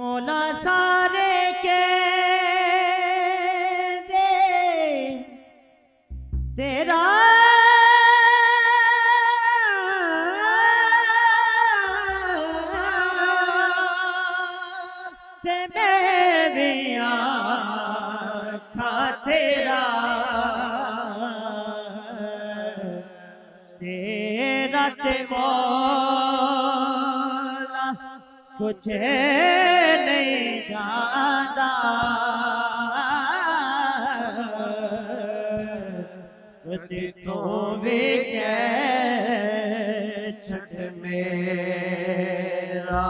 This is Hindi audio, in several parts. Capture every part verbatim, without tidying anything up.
मौला सारे के दे तेरा ते मेरी आँखा तेरा तेरा ते मौला कुछ नहीं जानता तो भी छठ मेरा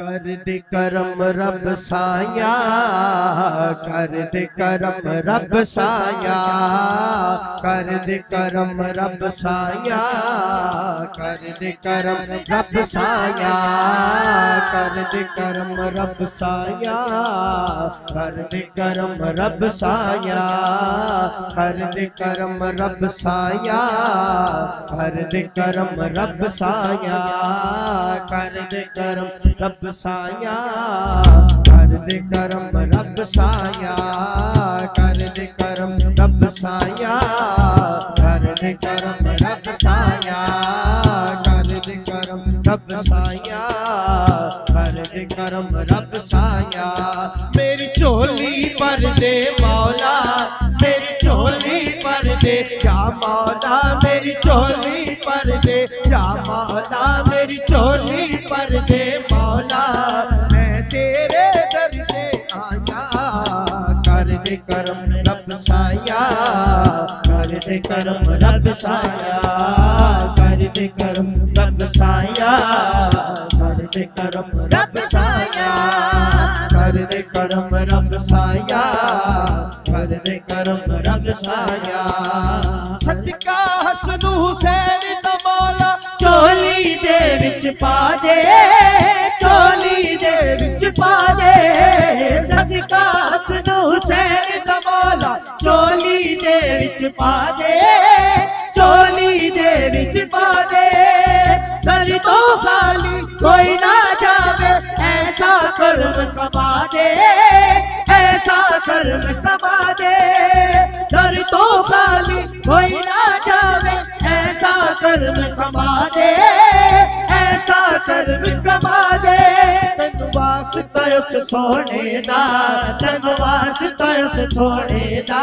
कर दे करम रब साया कर दे करम रब साया कर दे करम रब साया कर दे करम रब साया कर दे करम रब साया कर दे करम रब साया कर दे करम रब साया कर दे करम रब साया कर दे करम रब साया कर दे करम रब साया कर दे करम रब साया कर दे करम रब साया कर दे करम रब साया कर दे करम रब साया मेरी चोली पर दे मौला मेरी चोली पर दे या मौला मेरी चोली पर दे या मौला मेरी चोली पर दे मौला मैं तेरे दर से आया कर दे करम रब साया कर दे करम रब साया कर दे करम रब साया कर दे करम रब साया कर दे करम रब साया कर दे करम रब साया सदका हसन हुसैन दा मौला चोली दे विच पा दे चोली दे विच पा दे सदका हसन हुसैन दा मौला चोली दे विच पा दे चोली दे विच पा दे दर तो खाली कोई ना जावे ऐसा कर्म कमा दे ऐसा कर्म कमा दे दर तो खाली कोई ना जावे ऐसा कर्म कमा दे ऐसा कर्म कमा दे तेनु वास्ता उस सोने दा तेनु वास्ता उस सोने दा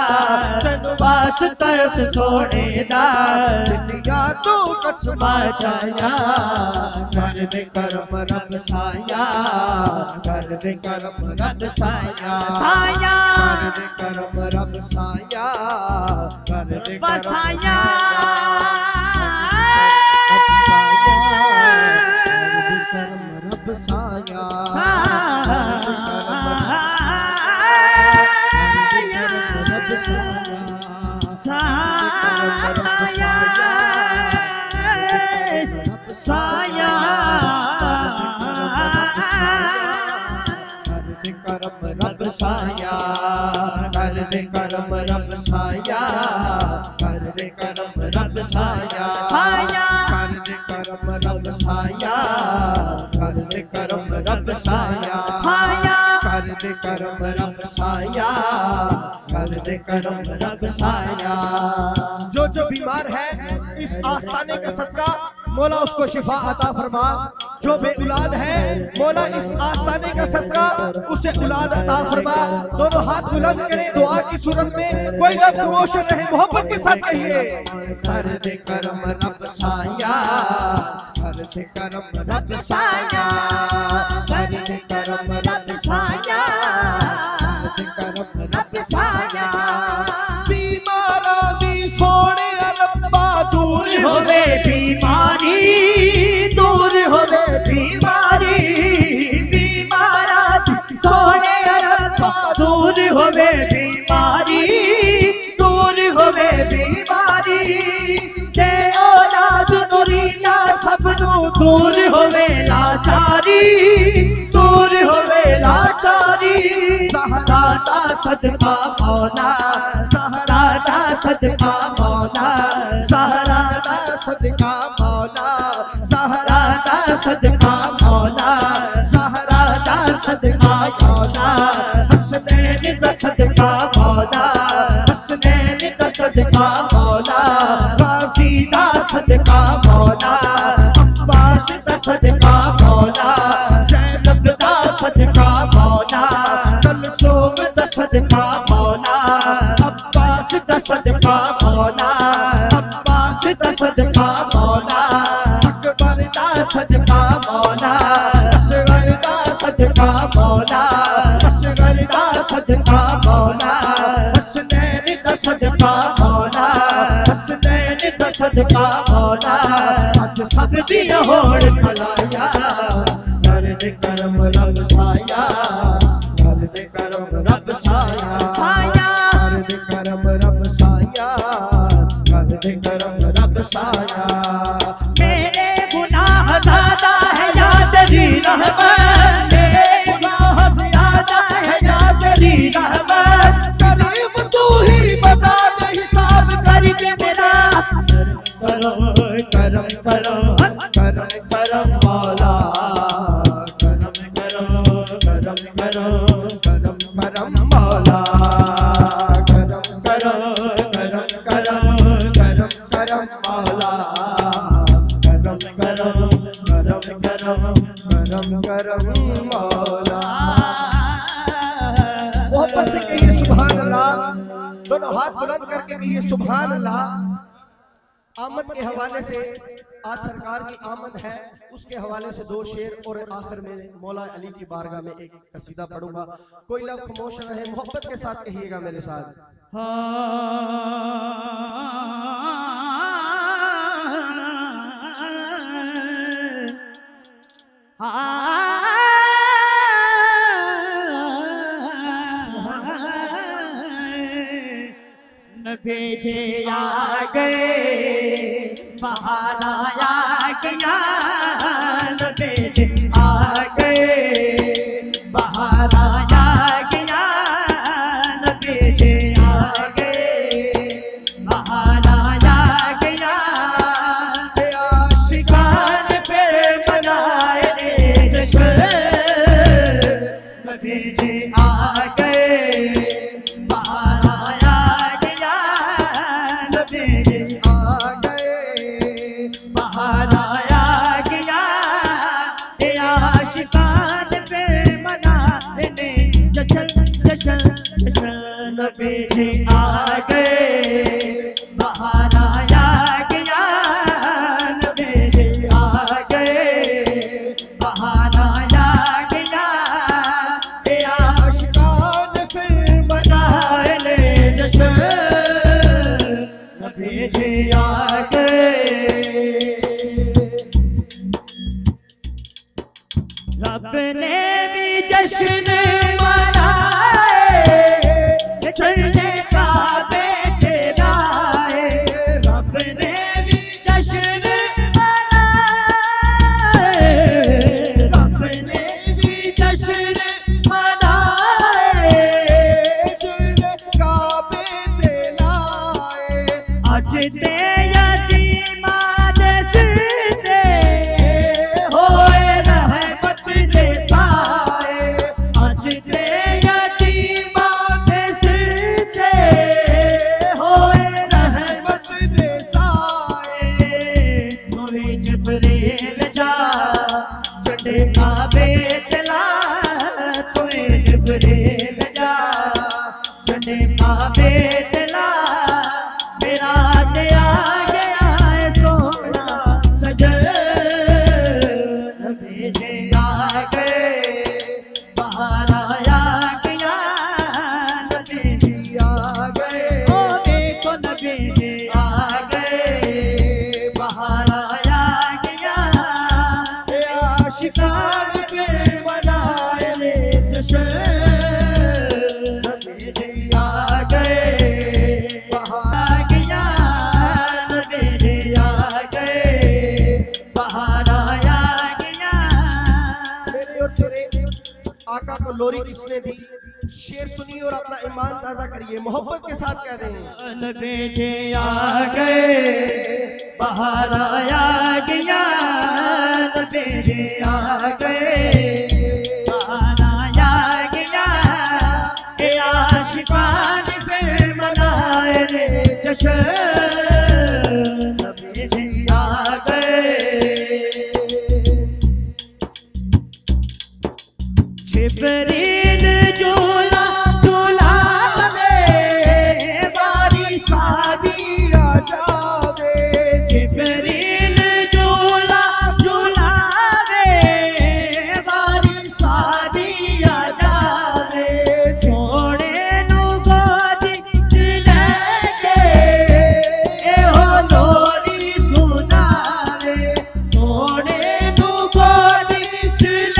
तेनु वास्ता उस सोने दा दुनिया तो कसमा जाया कर दे करम रब साया कर दे करम रब साया साया कर दे करम रब साया कर दे करम साया रब साया रब साया साया करम रब साया कर दे करम रब साया कर दे करम रब साया कर दे करम रब साया कर दे करम रब साया कर दे करम रब साया कर दे करम रब साया जो जो बीमार है इस आस्थाने का सदका मौला उसको शिफा अता फरमा। जो बे औलाद है मौला इस आस्ताने का सदका उसे औलाद अता फरमा। दोनों हाथ बुलंद करें दुआ की सूरत में, कोई लफ्ज़ खामोश रहे, मोहब्बत के साथ कहिए। कर दे करम रब साया कर दे करम रब साया कर दे करम रब साया कर दे करम रब साया बीमारा दी सोने रब्बा दूर होवे बीमारी दूर होवे बीमारी बीमारा सोने रब्बा दूर होवे बीमारी दूर होवे बीमारी ते औलाद नुरीदा सबनु दूर होवे लाचारी दूर होवे लाचारी सहरा दा सदका मौला सहरा दा सदका मौला सहरा दा सदका मौला सहरा दा सदका मौला। सदका मौला, हसनैन का सदका मौला, हसनैन का सदका मौला, गाजी का सदका मौला, अब्बास का सदका मौला, ज़ैनब का सदका मौला, कलसूम का सदका मौला, अब्बास का सदका मौला, अब्बास का सदका मौला, अकबर का सदका मौला, सदका मौला, असगर का सदका मौला, हसनैन का सदका मौला, हसनैन का सदका मौला, अज सब दी होड़ भलाया, कर दे करम रब साया, कर दे करम रब साया, कर दे करम रब साया, कर दे करम रब साया, मेरे गुनाह ज़्यादा है या तेरी रहमत, करीब तू ही बता दे हिसाब करके मेरा, करम करम करम करम करम मौला, करम करम करम करम करम करम मौला, करम करम करम करम करम करम मौला, करम करम करम करम करम करम मौला। वापस से कहिए सुभान अल्लाह, दोनों हाथ बुलंद करके कहिए सुभान अल्लाह। आमद के हवाले से आज सरकार की आमद है, उसके हवाले से दो शेर और आखिर में मौला अली की बारगाह में एक कसीदा पढ़ूंगा। कोई लफ्ज़ खामोश रहे, मोहब्बत के साथ कहिएगा मेरे साथ। हाँ हाँ भेजे आ गए बहाना आ गया, न भेजे आ गए बहाना आ गया, न भेजे आ गए बहाना आ गया, आशिकान पे मनाए जश्न, न भेजे आ गए जी आ गए बहाना आ गया, मेरे आ गए बहाना आ गया, ये आशिकान फिर मनाए ले जश्न, जी आ गए। रब ने भी जश्न लोरी किसने भी शेर सुनिए और अपना ईमान ताजा करिए, मोहब्बत के साथ कह रहे हैं। नबीजे आ गए बहाना आ गया, नबीजे आ गए बहाना नबी जी आ गए। जिब्रील झूला झूला लगे बारी शादी आ जावे। जिब्रील झूला झूला लगे बारी शादी आ जावे। छोड़े नु गोदी लेके ओ लोरी सुनावे। छोड़े नु गोदी लेके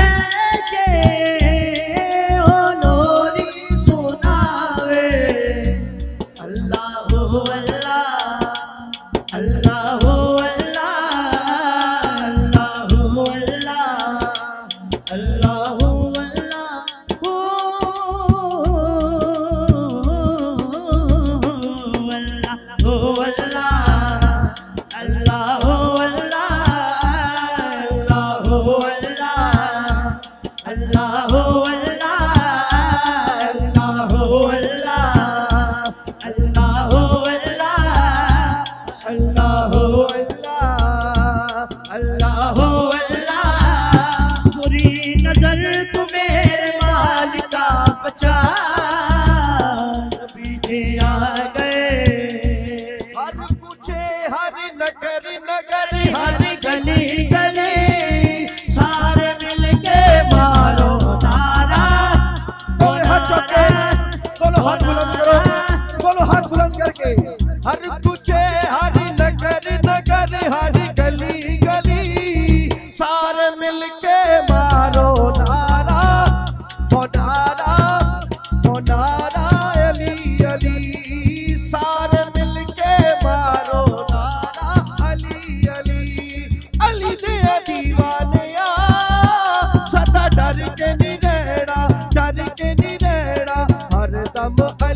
I'm